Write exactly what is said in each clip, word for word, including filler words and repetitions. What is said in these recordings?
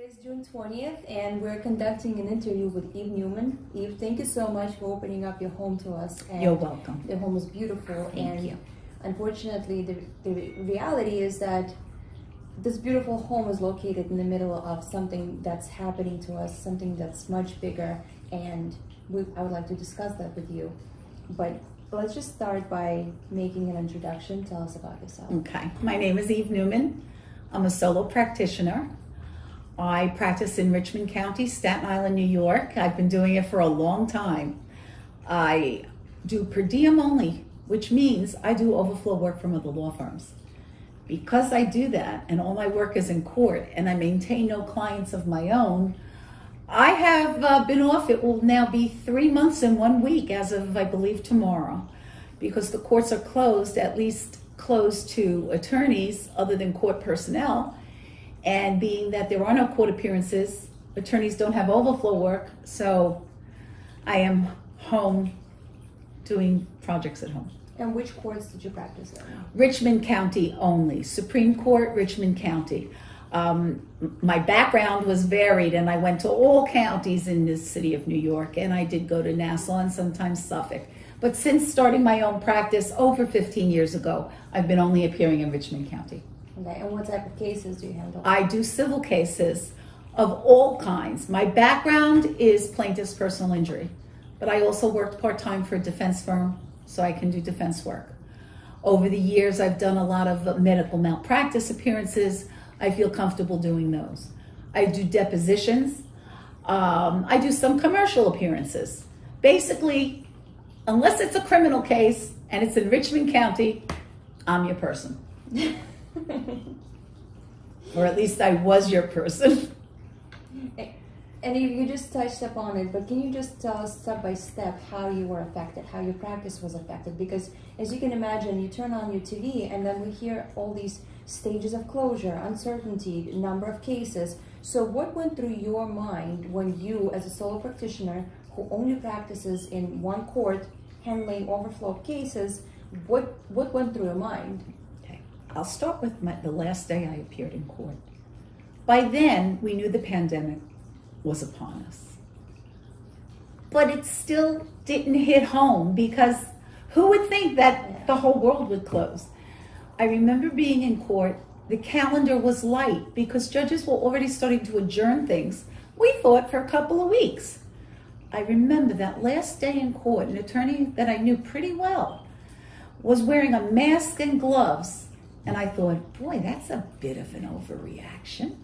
It is June twentieth, and we're conducting an interview with Eve Newman. Eve, thank you so much for opening up your home to us. And you're welcome. The home is beautiful. Thank and you. Unfortunately, the, the reality is that this beautiful home is located in the middle of something that's happening to us, something that's much bigger, and we, I would like to discuss that with you. But let's just start by making an introduction. Tell us about yourself. Okay. My name is Eve Newman. I'm a solo practitioner. I practice in Richmond County, Staten Island, New York. I've been doing it for a long time. I do per diem only, which means I do overflow work from other law firms. Because I do that, and all my work is in court, and I maintain no clients of my own, I have uh, been off. It will now be three months and one week as of, I believe, tomorrow, because the courts are closed, at least closed to attorneys other than court personnel. And being that there are no court appearances, attorneys don't have overflow work, so I am home doing projects at home. And which courts did you practice in? Richmond County only. Supreme Court, Richmond County. Um, my background was varied, and I went to all counties in the city of New York, and I did go to Nassau and sometimes Suffolk. But since starting my own practice over fifteen years ago, I've been only appearing in Richmond County. Okay, and what type of cases do you handle? I do civil cases of all kinds. My background is plaintiff's personal injury, but I also worked part-time for a defense firm, so I can do defense work. Over the years, I've done a lot of medical malpractice appearances. I feel comfortable doing those. I do depositions. Um, I do some commercial appearances. Basically, unless it's a criminal case and it's in Richmond County, I'm your person. Or at least I was your person. And you just touched upon it, but can you just tell us step by step how you were affected, how your practice was affected? Because as you can imagine, you turn on your T V and then we hear all these stages of closure, uncertainty, number of cases. So what went through your mind when you, as a solo practitioner who only practices in one court, handling overflow of cases, what, what went through your mind? I'll start with my, the last day I appeared in court. By then, we knew the pandemic was upon us. But it still didn't hit home, because who would think that the whole world would close? I remember being in court. The calendar was light because judges were already starting to adjourn things. We thought for a couple of weeks. I remember that last day in court, an attorney that I knew pretty well was wearing a mask and gloves. And I thought, boy, that's a bit of an overreaction.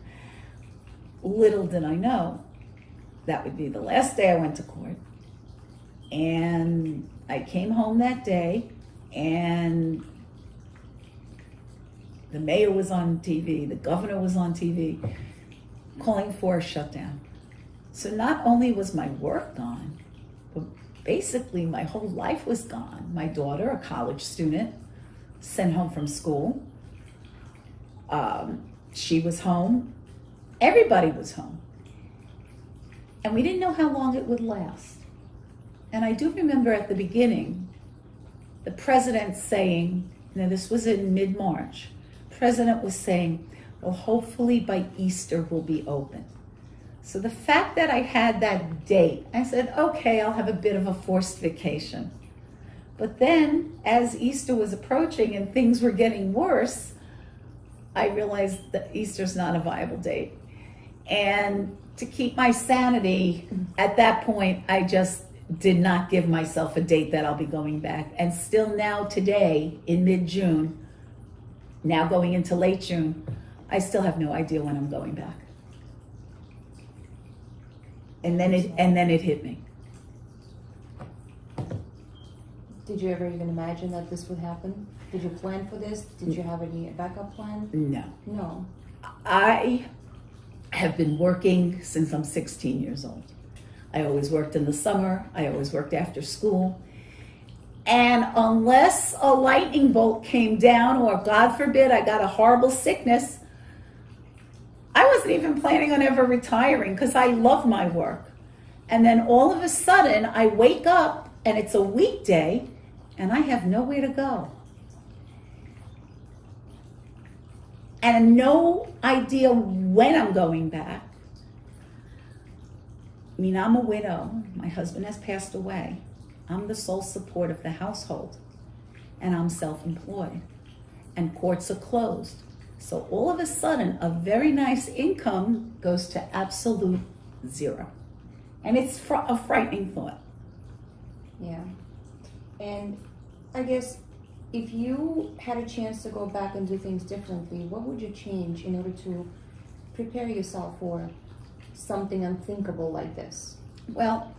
Little did I know that would be the last day I went to court. And I came home that day, and the mayor was on T V, the governor was on T V, calling for a shutdown. So not only was my work gone, but basically my whole life was gone. My daughter, a college student, sent home from school. Um, she was home. Everybody was home. And we didn't know how long it would last. And I do remember at the beginning, the president saying, you know, this was in mid-March, the president was saying, well, hopefully by Easter we'll be open. So the fact that I had that date, I said, okay, I'll have a bit of a forced vacation. But then, as Easter was approaching and things were getting worse, I realized that Easter's not a viable date. And to keep my sanity, at that point, I just did not give myself a date that I'll be going back. And still now today, in mid-June, now going into late June, I still have no idea when I'm going back. And then it, and then it hit me. Did you ever even imagine that this would happen? Did you plan for this? Did you have any backup plan? No. No. I have been working since I'm sixteen years old. I always worked in the summer. I always worked after school. And unless a lightning bolt came down, or God forbid, I got a horrible sickness, I wasn't even planning on ever retiring, because I love my work. And then all of a sudden, I wake up and it's a weekday, and I have nowhere to go. And no idea when I'm going back. I mean, I'm a widow. My husband has passed away. I'm the sole support of the household, and I'm self-employed, and courts are closed. So all of a sudden, a very nice income goes to absolute zero. And it's fr a frightening thought. Yeah. And I guess if you had a chance to go back and do things differently, what would you change in order to prepare yourself for something unthinkable like this? Well,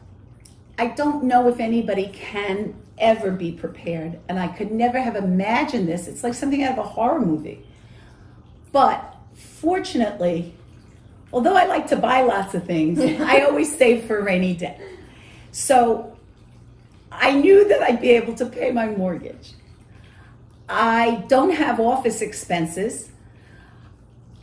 I don't know if anybody can ever be prepared, and I could never have imagined this. It's like something out of a horror movie. But fortunately, although I like to buy lots of things, I always save for a rainy day. So I knew that I'd be able to pay my mortgage. I don't have office expenses,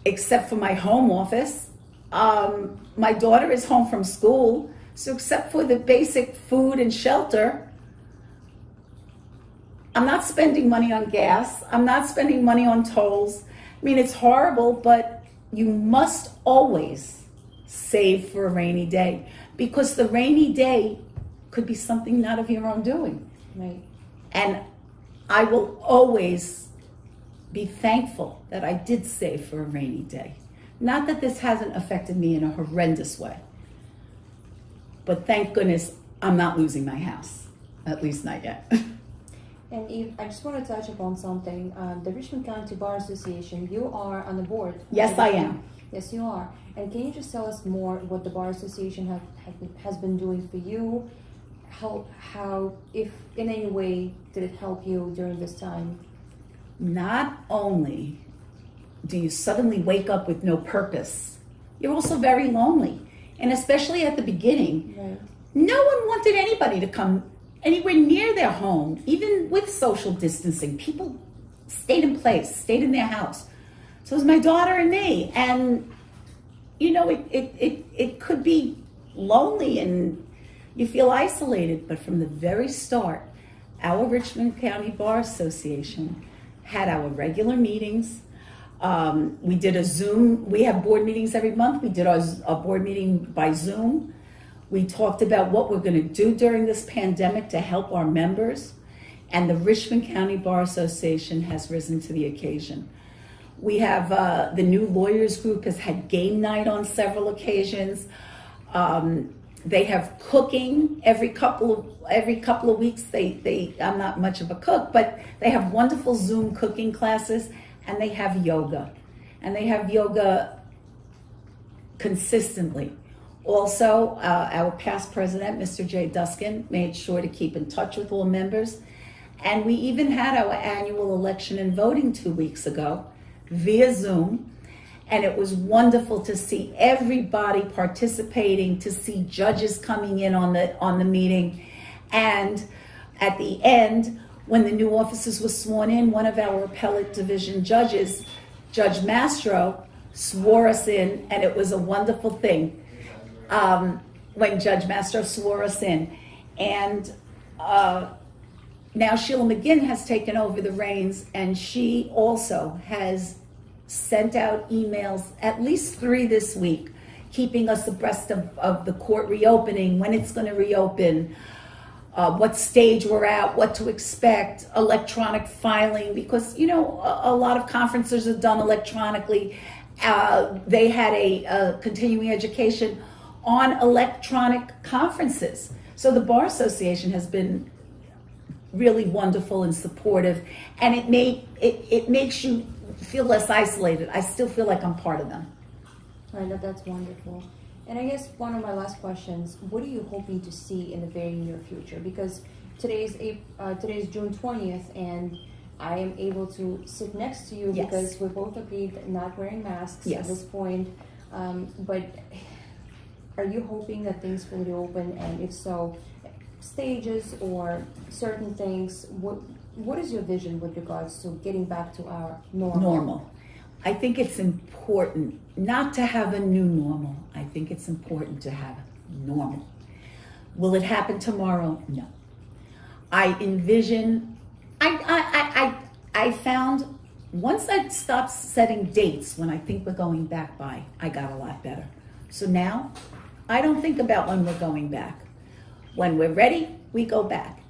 except for my home office. Um, my daughter is home from school, so except for the basic food and shelter, I'm not spending money on gas. I'm not spending money on tolls. I mean, it's horrible, but you must always save for a rainy day, because the rainy day could be something not of your own doing. Right. And I will always be thankful that I did save for a rainy day. Not that this hasn't affected me in a horrendous way, but thank goodness I'm not losing my house, at least not yet. And Eve, I just want to touch upon something. Um, the Richmond County Bar Association, you are on the board. Yes, I am. Yes, you are. And can you just tell us more what the Bar Association have, have been, has been doing for you? How, how, if in any way, did it help you during this time? Not only do you suddenly wake up with no purpose, you're also very lonely. And especially at the beginning, right. No one wanted anybody to come anywhere near their home, even with social distancing. People stayed in place, stayed in their house. So it was my daughter and me. And, you know, it, it, it, it could be lonely and you feel isolated. But from the very start, our Richmond County Bar Association had our regular meetings. Um, we did a Zoom. We have board meetings every month. We did our, our board meeting by Zoom. We talked about what we're going to do during this pandemic to help our members. And the Richmond County Bar Association has risen to the occasion. We have uh, the new lawyers group has had game night on several occasions. Um, they have cooking every couple of every couple of weeks. They they I'm not much of a cook, but they have wonderful Zoom cooking classes. And they have yoga, and they have yoga consistently. Also, uh, our past president, Mister Jay Duskin, made sure to keep in touch with all members. And we even had our annual election and voting two weeks ago via Zoom. And it was wonderful to see everybody participating, to see judges coming in on the, on the meeting. And at the end, when the new officers were sworn in, one of our appellate division judges, Judge Mastro, swore us in, and it was a wonderful thing um, when Judge Mastro swore us in. And uh, now Sheila McGinn has taken over the reins, and she also has sent out emails, at least three this week, keeping us abreast of, of the court reopening, when it's going to reopen, Uh, what stage we're at, what to expect, electronic filing, because, you know, a, a lot of conferences are done electronically. Uh, they had a, a continuing education on electronic conferences. So the Bar Association has been really wonderful and supportive, and it, made, it, it makes you feel less isolated. I still feel like I'm part of them. I know that's wonderful. And I guess one of my last questions, what are you hoping to see in the very near future? Because today's, uh, today's June twentieth, and I am able to sit next to you, yes, because we both agreed not wearing masks, yes, at this point. Um, but are you hoping that things will reopen? And if so, stages or certain things, what, what is your vision with regards to getting back to our normal? Normal. I think it's important not to have a new normal. I think it's important to have normal. Will it happen tomorrow? No. I envision, I, I, I, I, I found once I stopped setting dates when I think we're going back by, I got a lot better. So now I don't think about when we're going back. When we're ready, we go back.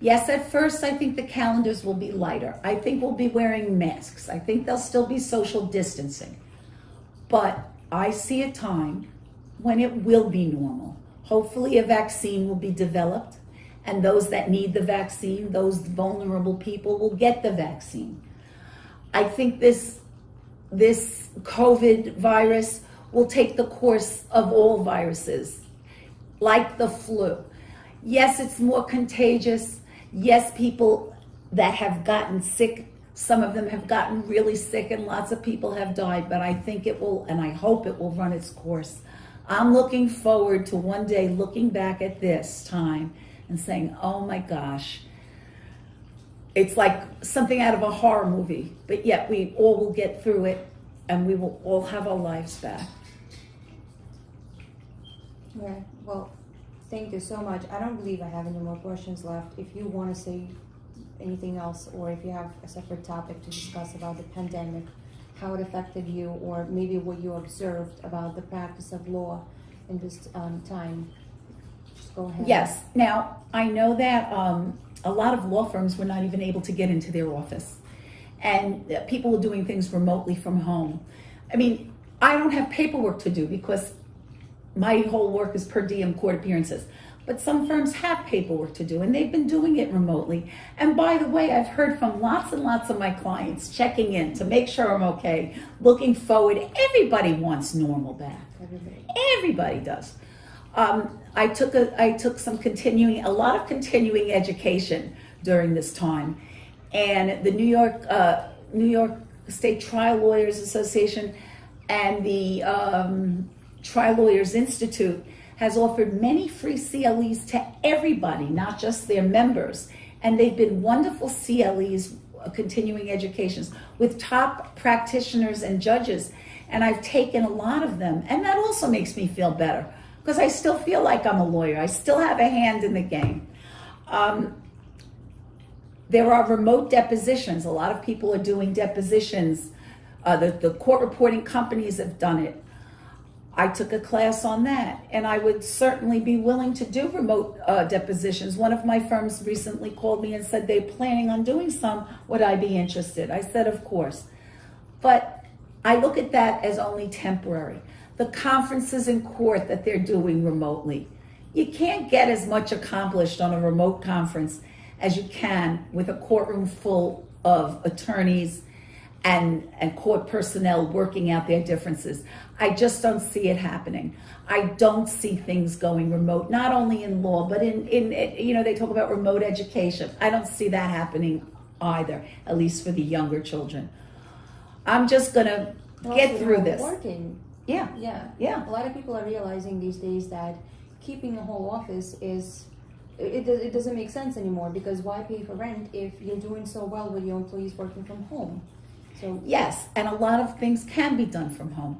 Yes, at first, I think the calendars will be lighter. I think we'll be wearing masks. I think there'll still be social distancing. But I see a time when it will be normal. Hopefully, a vaccine will be developed, and those that need the vaccine, those vulnerable people, will get the vaccine. I think this, this COVID virus will take the course of all viruses, like the flu. Yes, it's more contagious. Yes, people that have gotten sick, some of them have gotten really sick, and lots of people have died, but I think it will, and I hope it will run its course. I'm looking forward to one day looking back at this time and saying, oh my gosh, it's like something out of a horror movie, but yet we all will get through it and we will all have our lives back. Yeah, well, thank you so much. I don't believe I have any more questions left. If you want to say anything else, or if you have a separate topic to discuss about the pandemic, how it affected you, or maybe what you observed about the practice of law in this um, time, just go ahead. Yes. Now, I know that um, a lot of law firms were not even able to get into their office, and people were doing things remotely from home. I mean, I don't have paperwork to do because my whole work is per diem court appearances. But some firms have paperwork to do, and they've been doing it remotely. And by the way, I've heard from lots and lots of my clients checking in to make sure I'm okay, looking forward. Everybody wants normal back. Everybody, Everybody does. Um, I took a, I took some continuing, a lot of continuing education during this time. And the New York, uh, New York State Trial Lawyers Association and the um, Trial Lawyers Institute has offered many free C L Es to everybody, not just their members. And they've been wonderful C L Es, uh, continuing educations, with top practitioners and judges. And I've taken a lot of them. And that also makes me feel better, because I still feel like I'm a lawyer. I still have a hand in the game. Um, there are remote depositions. A lot of people are doing depositions. Uh, the, the court reporting companies have done it. I took a class on that, and I would certainly be willing to do remote uh, depositions. One of my firms recently called me and said they're planning on doing some. Would I be interested? I said, of course. But I look at that as only temporary. The conferences in court that they're doing remotely, you can't get as much accomplished on a remote conference as you can with a courtroom full of attorneys And, and court personnel working out their differences. I just don't see it happening. I don't see things going remote, not only in law, but in, in, you know, they talk about remote education. I don't see that happening either, at least for the younger children. I'm just gonna well, get through this. Working. Yeah. Yeah. Yeah. A lot of people are realizing these days that keeping a whole office is, It, it doesn't make sense anymore, because why pay for rent if you're doing so well with your employees working from home? So yes, and a lot of things can be done from home.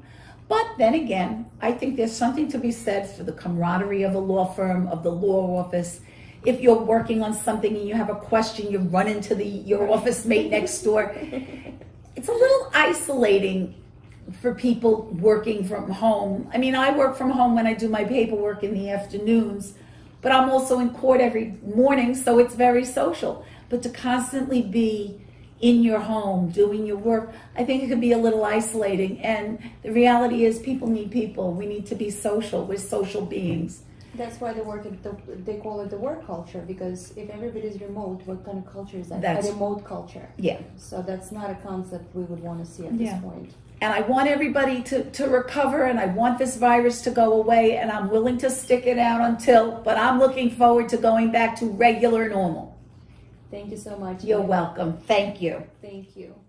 But then again, I think there's something to be said for the camaraderie of a law firm, of the law office. If you're working on something and you have a question, you run into the your office mate next door. It's a little isolating for people working from home. I mean, I work from home when I do my paperwork in the afternoons, but I'm also in court every morning, so it's very social. But to constantly be in your home, doing your work, I think it could be a little isolating. And the reality is people need people. We need to be social. We're social beings. That's why they, work at the, they call it the work culture, because if everybody's remote, what kind of culture is that? That's, a remote culture. Yeah. So that's not a concept we would want to see at this yeah. point. And I want everybody to, to recover, and I want this virus to go away, and I'm willing to stick it out until, but I'm looking forward to going back to regular normal. Thank you so much. You're welcome. Thank you. Thank you.